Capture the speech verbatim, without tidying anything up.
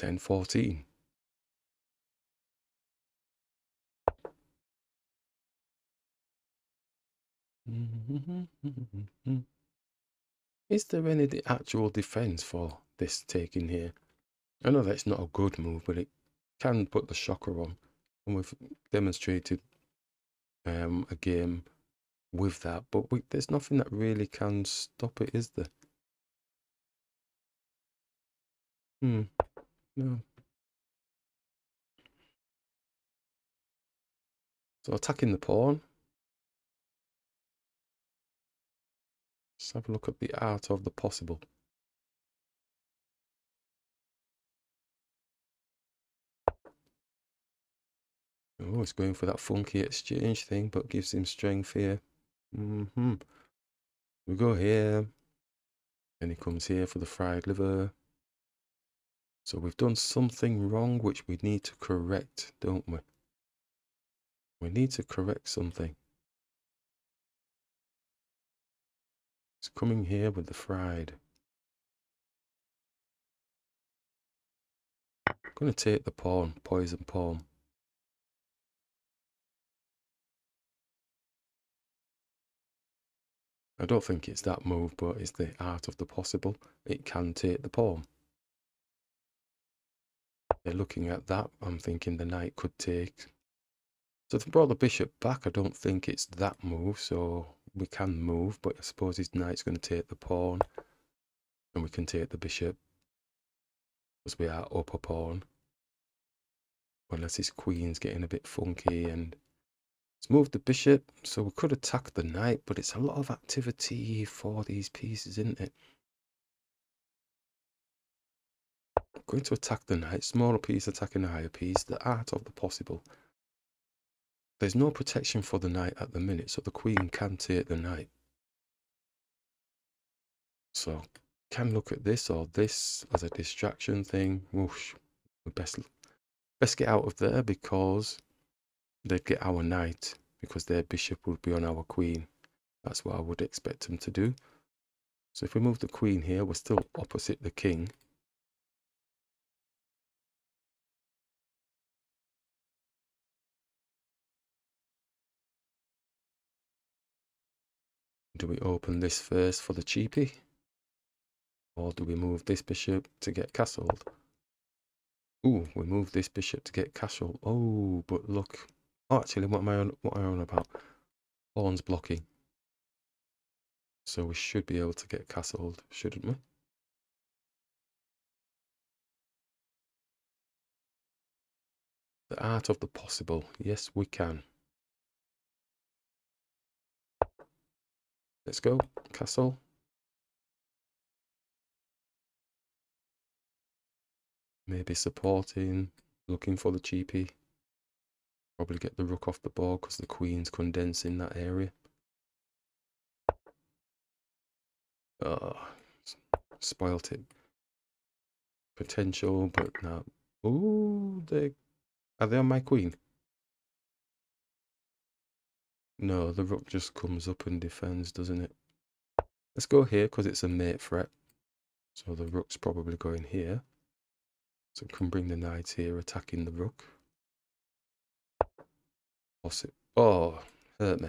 ten fourteen. Is there any de actual defense for this taking here? I know that's not a good move, but it can put the shocker on, and we've demonstrated um, a game with that, but we, there's nothing that really can stop it, is there? Hmm, no. So attacking the pawn. Let's have a look at the art of the possible. Oh, it's going for that funky exchange thing, but gives him strength here. Mm-hmm. We go here. And he comes here for the fried liver. So we've done something wrong, which we need to correct, don't we? We need to correct something. It's coming here with the fried. I'm going to take the pawn, poison pawn. I don't think it's that move, but it's the art of the possible. It can take the pawn. They're looking at that. I'm thinking the knight could take. So they brought the bishop back. I don't think it's that move, so we can move. But I suppose his knight's going to take the pawn. And we can take the bishop. Because we are up a pawn. Unless his queen's getting a bit funky and... Let's move the bishop, so we could attack the knight, but it's a lot of activity for these pieces, isn't it? I'm going to attack the knight, smaller piece attacking the higher piece, the art of the possible. There's no protection for the knight at the minute, so the queen can take the knight. So, can look at this or this as a distraction thing. Whoosh, we best, best get out of there because... They'd get our knight because their bishop would be on our queen. That's what I would expect them to do. So if we move the queen here, we're still opposite the king. Do we open this first for the cheapie? Or do we move this bishop to get castled? Ooh, we move this bishop to get castled. Oh, but look. Oh, actually, what am I on, what am I on about? Pawn's blocking. So we should be able to get castled, shouldn't we? The art of the possible. Yes, we can. Let's go. Castle. Maybe supporting, looking for the cheapie. Probably get the rook off the board because the queen's condensing that area. Oh, spoilt it. Potential, but no. Ooh, they are they on my queen? No, the rook just comes up and defends, doesn't it? Let's go here because it's a mate threat. So the rook's probably going here. So we can bring the knight here, attacking the rook. Possible. Oh, hurt me.